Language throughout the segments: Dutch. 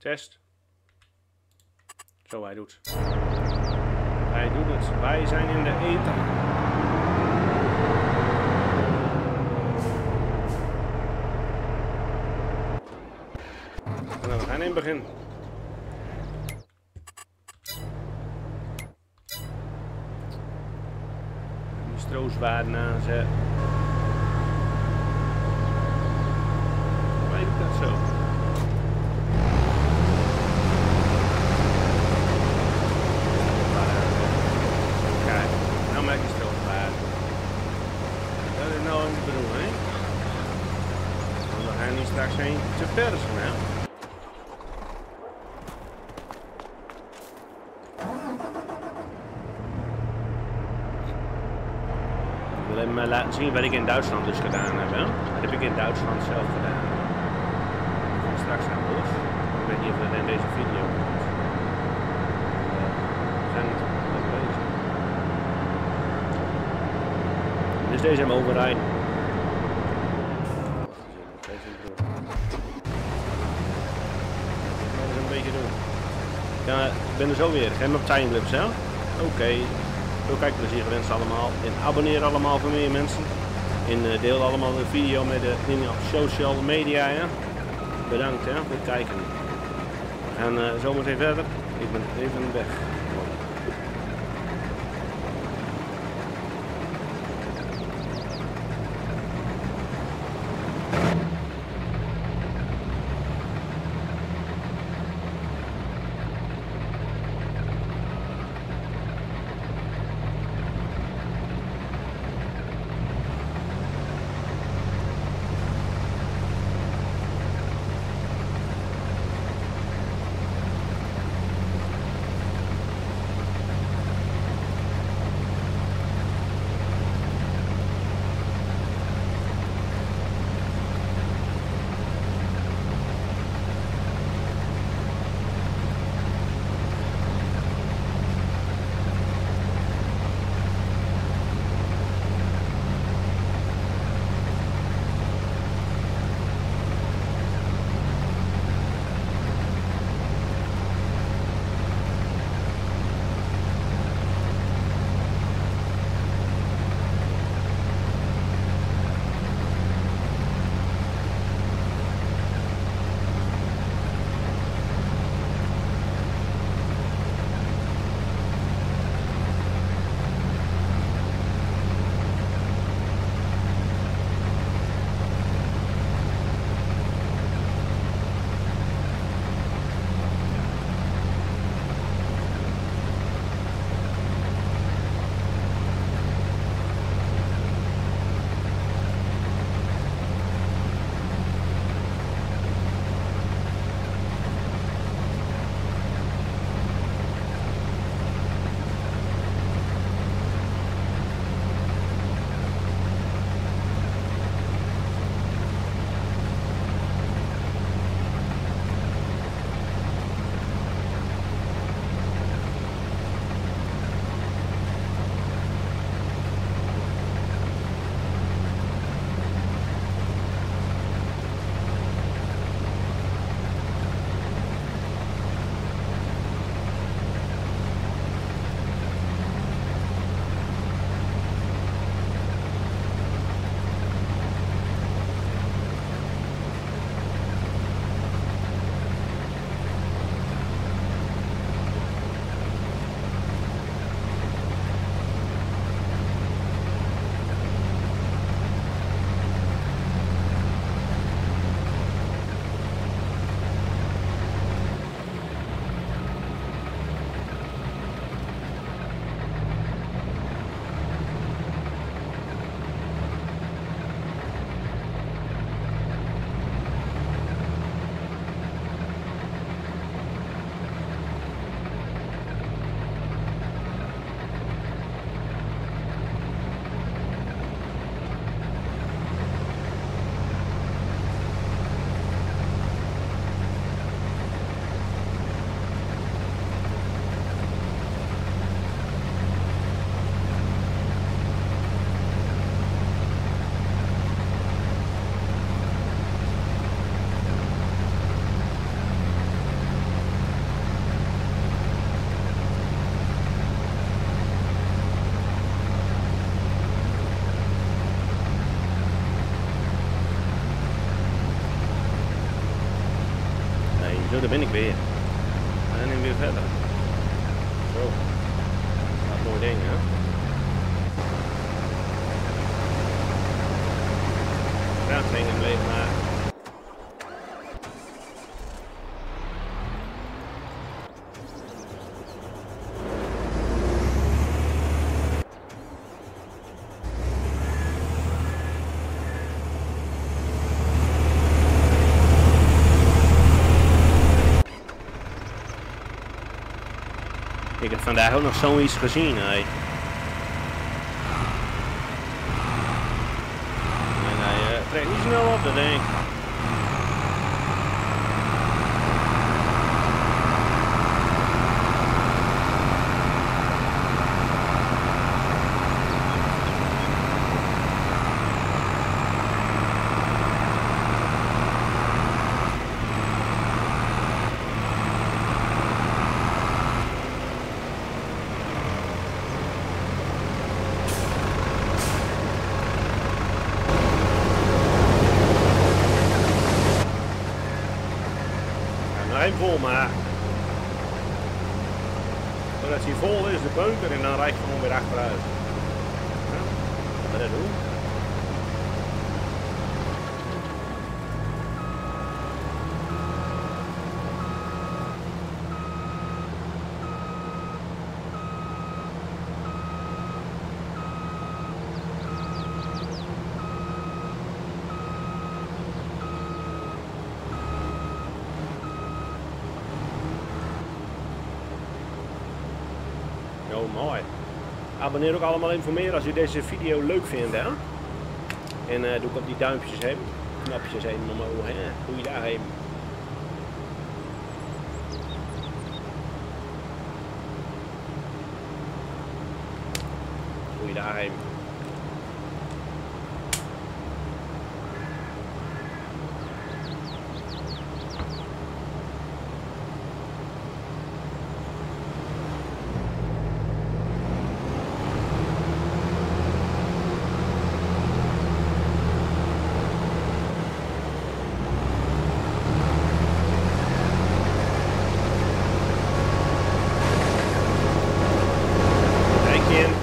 Test. Zo, hij doet. Hij doet het. Wij zijn in de eten. Nou, we gaan in het begin. Die strooswaarden aanzetten. Weet ik dat zo? Kijk, nou maak je strooswaarden. Dat is nou niet bedoeld, hè? Want we gaan nu straks heen te versen, hè? Laten zien wat ik in Duitsland dus gedaan heb. Hè? Dat heb ik in Duitsland zelf gedaan. Ik ga straks naar Bos. Ik weet niet of dat in deze video komt. We zijn natuurlijk nog bezig. Dus deze hebben we overrijden. Dat is een beetje doen. Ja, ik ben er zo weer. Geef me op timelips, hè? Oké. Veel kijkplezier gewenst allemaal en abonneer allemaal voor meer mensen en deel allemaal de video met de social media. Hè. Bedankt hè, voor het kijken. We gaan zometeen verder. Ik ben even weg. daar ben ik weer. En dan weer verder. Zo. Dat is een mooi ding, hè. Daar ging hem leeg maken. Ik heb vandaag ook nog zoiets gezien, hé. En hij trekt niet snel op, dat denk ik. Vol maken. Zodat hij vol is, de bunker, en dan rijd je gewoon weer achteruit. Ja, wat dat doen. Oh, mooi. Abonneer ook allemaal even voor meer als je deze video leuk vindt, hè? En doe ik op die duimpjes heen, knapjes heen omhoog, hè? Doe je daar heen. Doe je daar heen.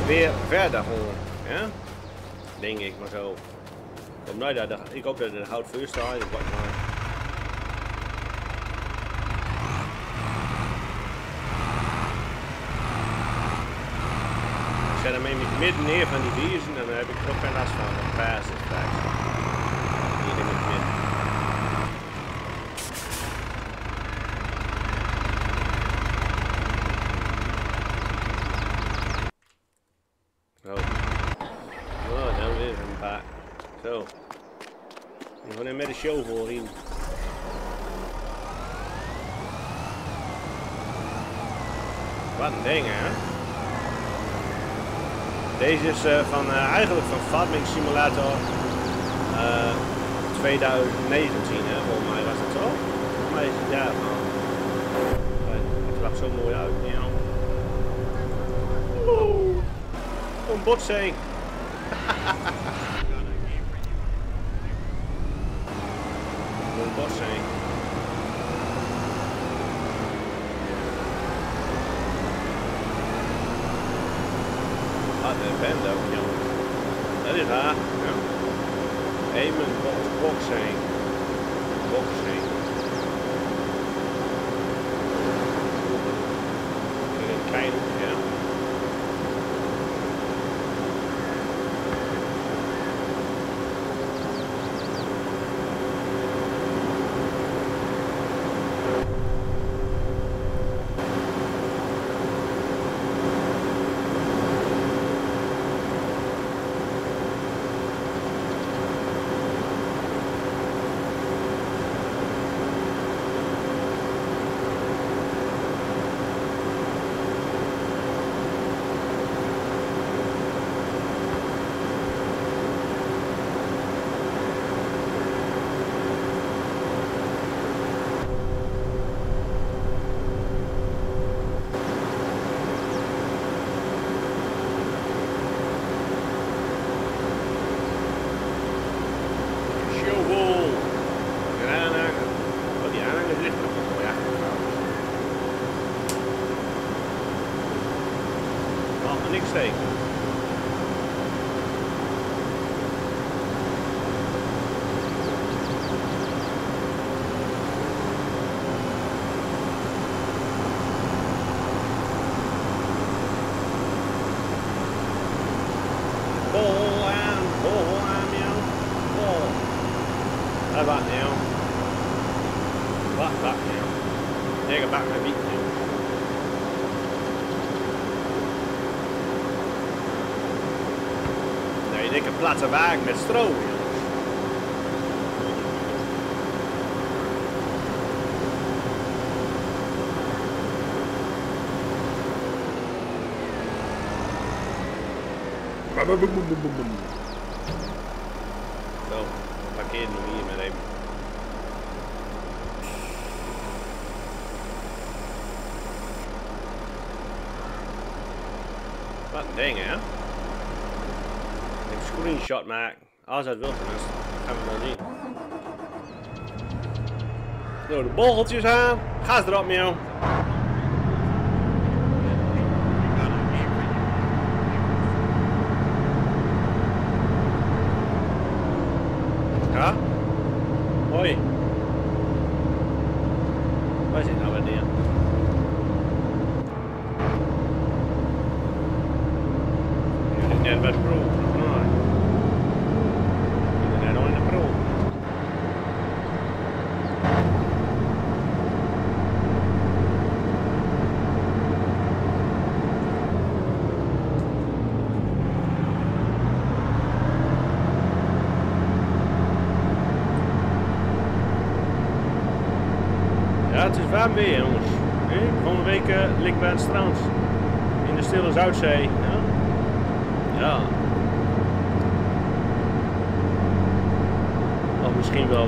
Weer verder gewoon, ja? Denk ik maar zo. Ik hoop dat het houdt voor staat. Ik wacht maar. Ik zet hem even midden neer van die biersen, dan heb ik toch geen last van. Hier in het midden. Zo. We gaan hem met de show voorheen. Wat een ding, hè? Deze is eigenlijk van Farming Simulator 2019, hè? Volgens mij was het zo. Volgens mij is het daarvan. Het lag zo mooi uit. Ja. Oeh, een botsing. Bossing. Ah, de band ook, ja. Dat is haar, ja. Amen, boxing. Boxing. Een klein hoekje, ja. safe. Plaatsen wagen met stro. Zo, parkeer nu hier maar even. Wat een ding, hè? Screenshot maken. Als dat wil, gaan we dan zien. Door de bogeltjes aan. Ga ze erop, meeuw. Ja? Hoi. Waar zit nou weer neer? Jullie net wat pro. Weer jongens. Volgende week ligt bij het strand in de stille Zuidzee. Ja. Ja. Of misschien wel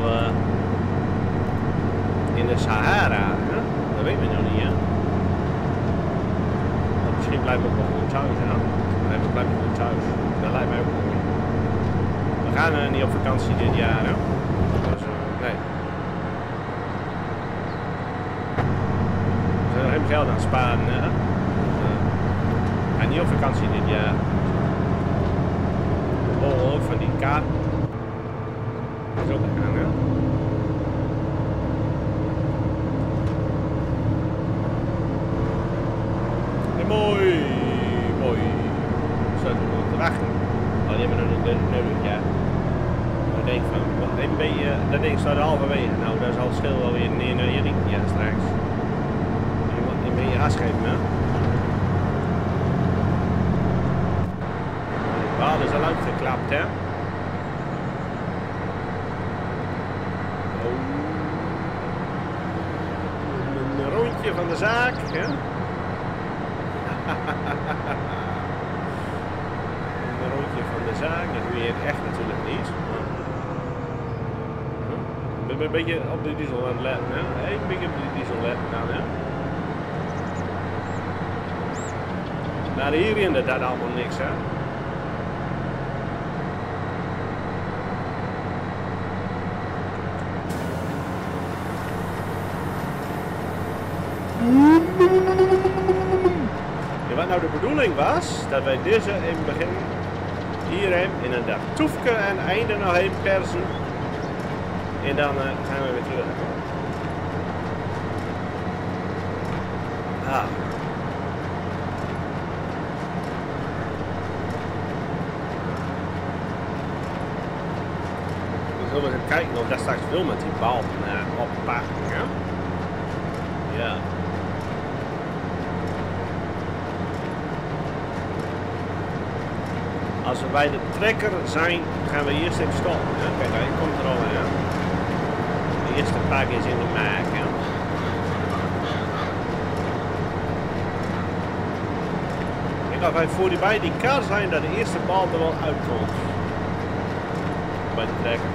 in de Sahara. Ja? Dat weet men nog niet. Ja. Of misschien blijven we ook gewoon thuis. Ja. Blijven we thuis. Dat lijkt mij ook goed. We gaan niet op vakantie dit jaar. Ja. Dus, nee. Geld aan sparen. Ga niet op vakantie dit jaar. Oh, ook van die kaart. Dat is ook gegaan, hè? En mooi, mooi. Zo te wachten. Alleen maar een leuk jaar. Dan denk ik van, wat een beetje, dat ding staat halverwege. Nou, daar zal het schil wel weer neer naar je rietje straks. In je aanschrijven, hè? De baal is al uitgeklapt, hè? Oh. Een rondje van de zaak, hè? Een rondje van de zaak, dat doe je echt natuurlijk niet. Ik ben een beetje op de diesel aan het letten, hè? Ik ben op de diesel letten dan, hè? Naar hier inderdaad allemaal niks, hè. Ja, wat nou de bedoeling was, dat wij deze in het begin hierheen in een dag toefken en einde nog heen persen. En dan gaan we weer terug. Ah. We gaan kijken of daar straks veel met die bal oppakken. Ja. Als we bij de trekker zijn, gaan we eerst even stoppen. Kijk, hij komt er al in. De eerste paar keer in de maak. Hè? Kijk, als wij voorbij die kar zijn, dat de eerste bal er wel uitkomt. Bij de trekker.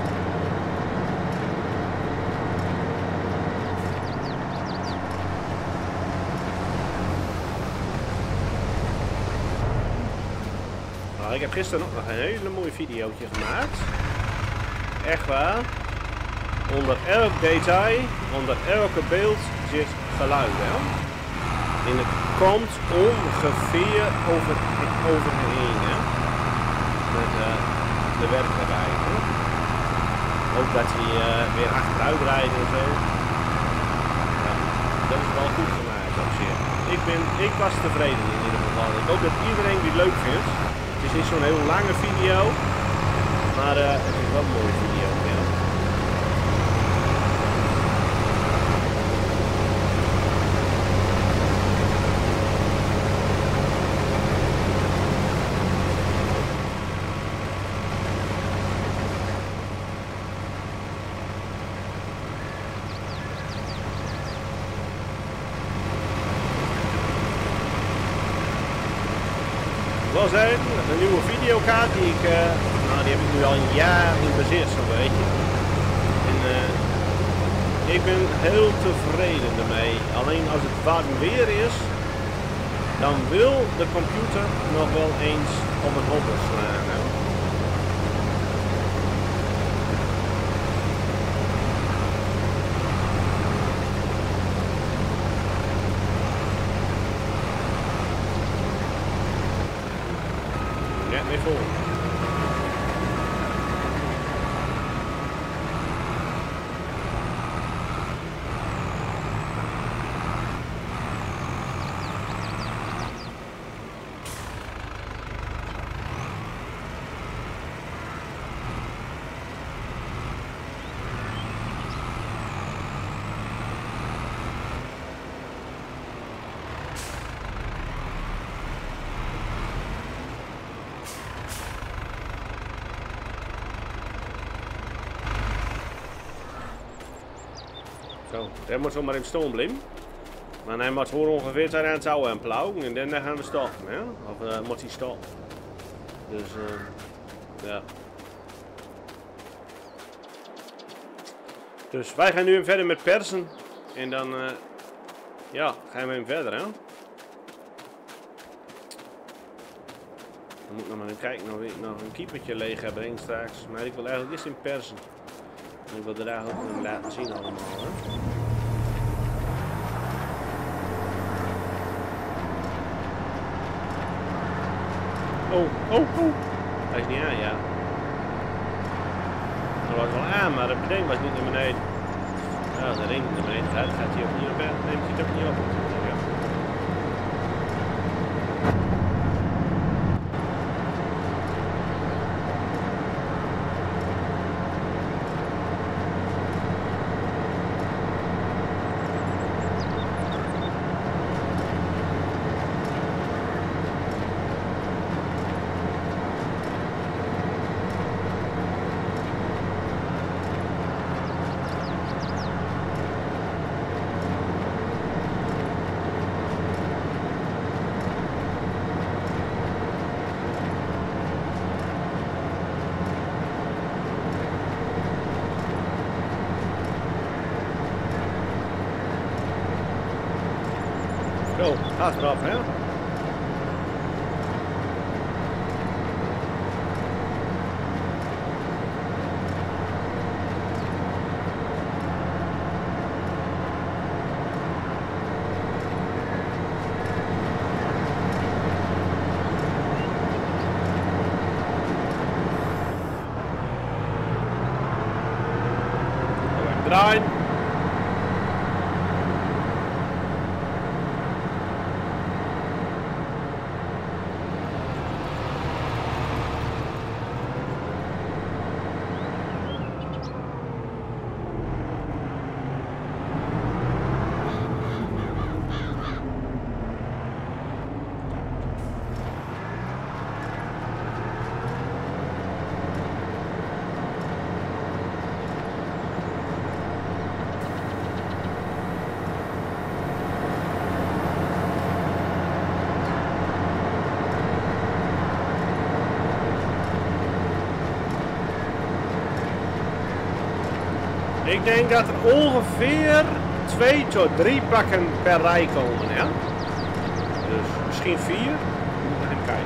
Ik heb gisteren nog een hele mooie videootje gemaakt. Echt waar. Onder elk detail, onder elke beeld zit geluid. Hè? En het komt ongeveer overheen, hè? Met de werkerij. Ook dat hij weer achteruit rijdt en zo. Ja, dat is wel goed gemaakt op zich. Ik was tevreden in ieder geval. Ik hoop dat iedereen die leuk vindt. Het is niet zo'n heel lange video. Maar het is wel een mooie video. Ja. Dat was een nieuwe videokaart die ik, die heb ik nu al een jaar in bezit, zo'n beetje. En ik ben heel tevreden ermee. Alleen als het warm weer is, dan wil de computer nog wel eens op een hobbel slaan. Get me full. Dat moet zomaar in stoom blijven. Maar hij moet voor ongeveer zijn aan het touw en plauwen en dan gaan we stoppen. Hè? Of moet hij stoppen. Dus ja. Dus wij gaan nu hem verder met persen. En dan ja, gaan we hem verder. Hè? Dan moet ik nog maar even kijken of ik nog een keepertje leeg heb breng straks. Maar ik wil eigenlijk eerst in persen. Ik wil er eigenlijk laten zien allemaal. Hè? Oh, oh, oh. Hij is niet aan, ja. Hij was wel aan, maar het bedenk was niet naar beneden. Nou, de ring naar beneden gaat, gaat hij opnieuw op. Neemt hij het opnieuw op. Ja. Zo, gaat eraf, hè? Draaien. Ik denk dat er ongeveer 2 tot 3 pakken per rij komen, hè? Dus misschien 4. Moet even kijken.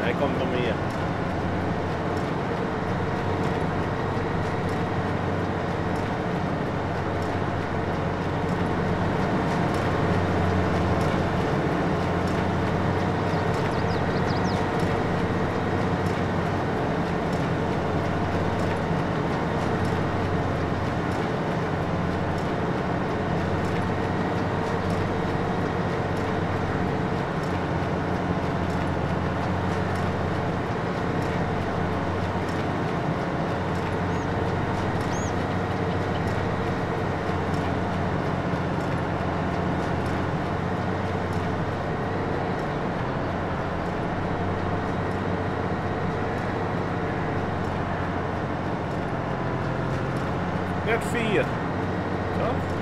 Hij komt nog meer. Net 4. Zo.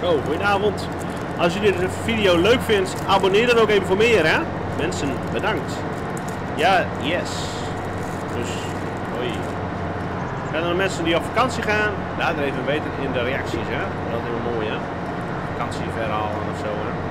Zo, goedenavond. Als jullie deze video leuk vindt, abonneer dan ook even voor meer, hè? Mensen, bedankt. Ja, yes. Dus, hoi. Zijn er mensen die op vakantie gaan? Laat het even weten in de reacties, hè? Dat is helemaal mooi, hè? Vakantieverhaal of zo, hè?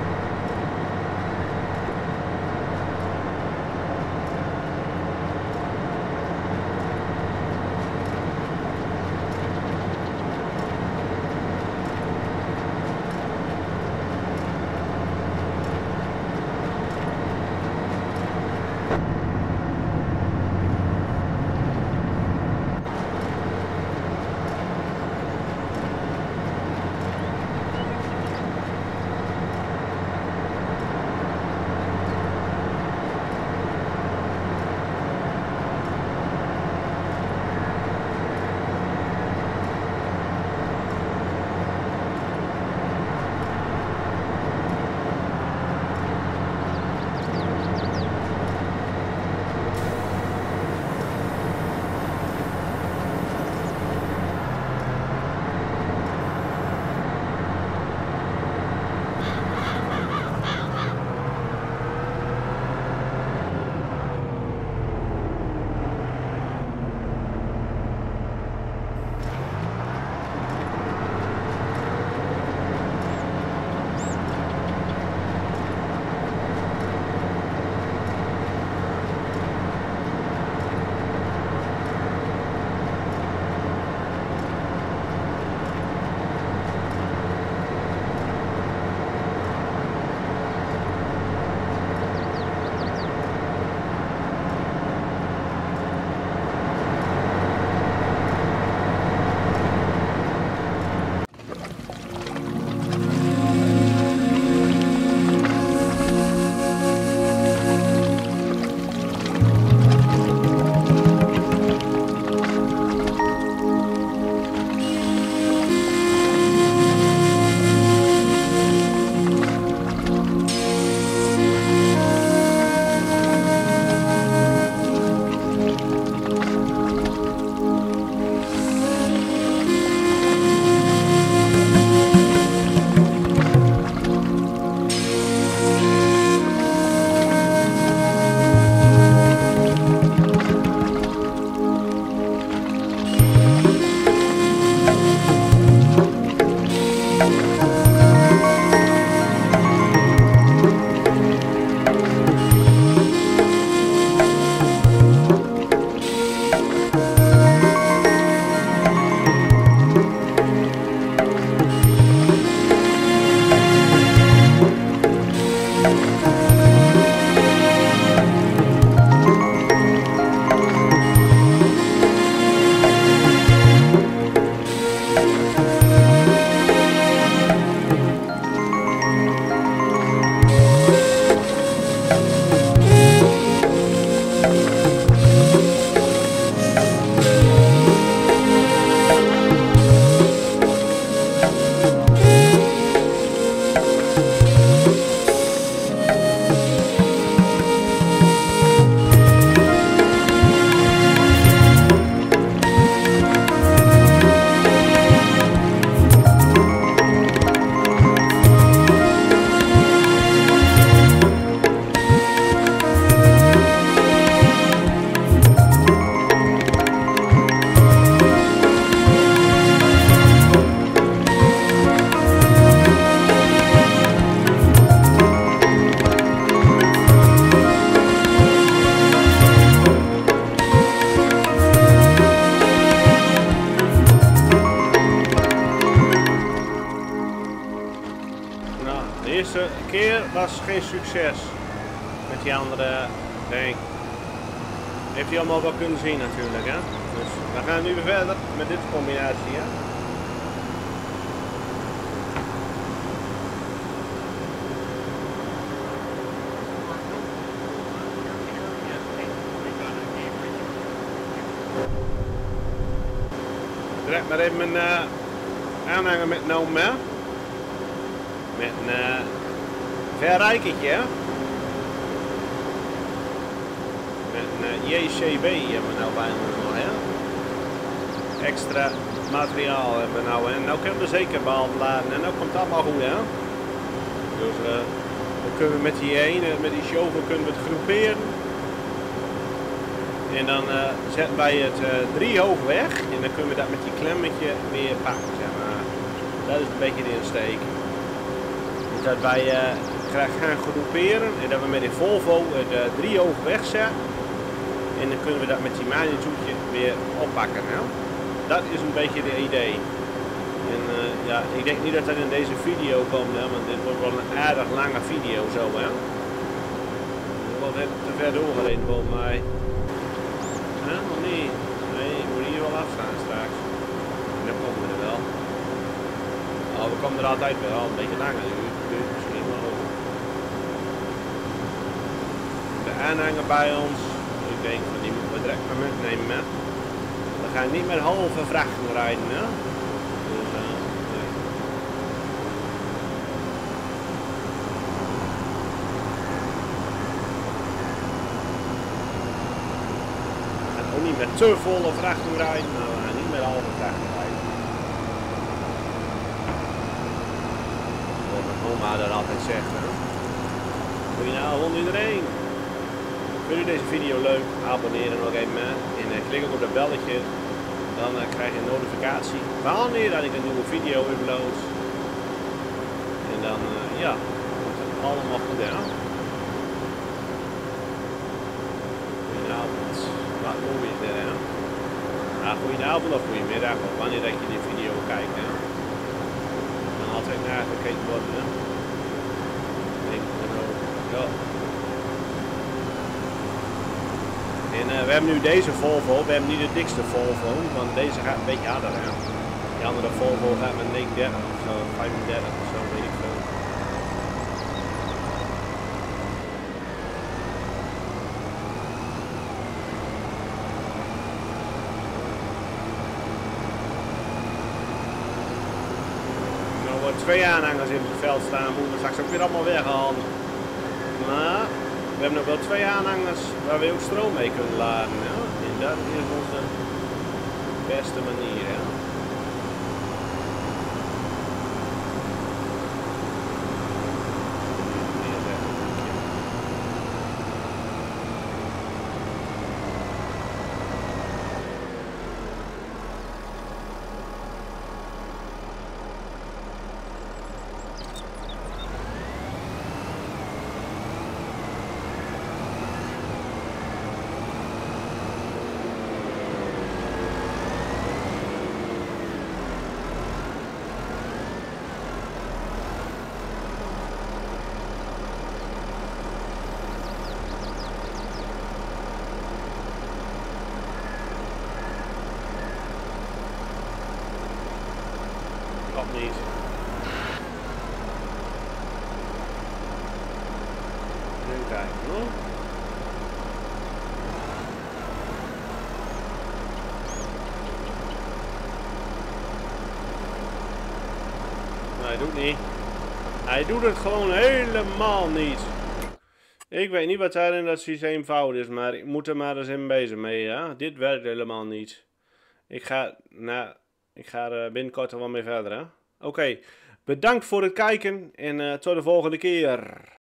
Was geen succes met die andere ding. Heeft hij allemaal wel kunnen zien natuurlijk, hè? Dus we gaan nu weer verder met dit combinatie, hè? Ik heb maar even mijn aanhanger metgenomen, hè? Met een verrijkertje, hè? Met een JCB hebben we nou bijna nog, hè? Extra materiaal hebben nou, en nou kunnen we zeker bal laden en nou komt dat allemaal goed, hè? Dus dan kunnen we met die ene, met die shovel kunnen we het groeperen. En dan zetten wij het driehoog weg en dan kunnen we dat met die klemmetje weer pakken, zeg maar. Dat is een beetje de insteek. Dus dat wij graag gaan groeperen en dat we met de Volvo het driehoog wegzetten. En dan kunnen we dat met die manietoetje weer oppakken. Hè? Dat is een beetje de idee. En ja, ik denk niet dat dat in deze video komt, hè, want dit wordt wel een aardig lange video zo. Hè? Het wordt net te ver doorgereden volgens mij. Helemaal niet. Nee, ik moet hier wel afstaan straks. En dan komen we er wel. Oh, we komen er altijd wel, een beetje langer. Duurt misschien wel over. De aanhanger bij ons. Ik denk van die moeten we direct maar meenemen. Hè? We gaan niet met halve vrachten rijden. Hè? Dus, nee. We gaan ook niet met te volle vrachten rijden, maar we gaan niet met halve vrachten rijden. Wat mijn oma dan altijd zegt. Goedenavond iedereen. Vind je deze video leuk? Abonneer dan nog even en klik ook op dat belletje. Dan krijg je een notificatie wanneer dat ik een nieuwe video upload. En dan ja, wordt het allemaal goed gedaan. Goedenavond, wat doen we hier? Goedenavond of goedemiddag, of wanneer dat je die video kijkt. Hè? Dan altijd nagekeken worden. Hè? Ja. En we hebben nu deze Volvo, we hebben niet de dikste Volvo, want deze gaat een beetje harder aan. Die andere Volvo gaat met 39 of zo, 35 of zo, weet ik veel. Nou, er twee aanhangers in het veld staan, moeten we straks ook weer allemaal weggehaald. Maar... we hebben nog wel twee aanhangers waar we ook stroom mee kunnen laden. Hè? En dat is onze beste manier. Hè? Hij doet niet. Hij doet het gewoon helemaal niet. Ik weet niet wat daar in dat systeem fout is, maar ik moet er maar eens in bezig mee. Ja? Dit werkt helemaal niet. Ik ga er binnenkort wel mee verder. Oké, bedankt voor het kijken en tot de volgende keer.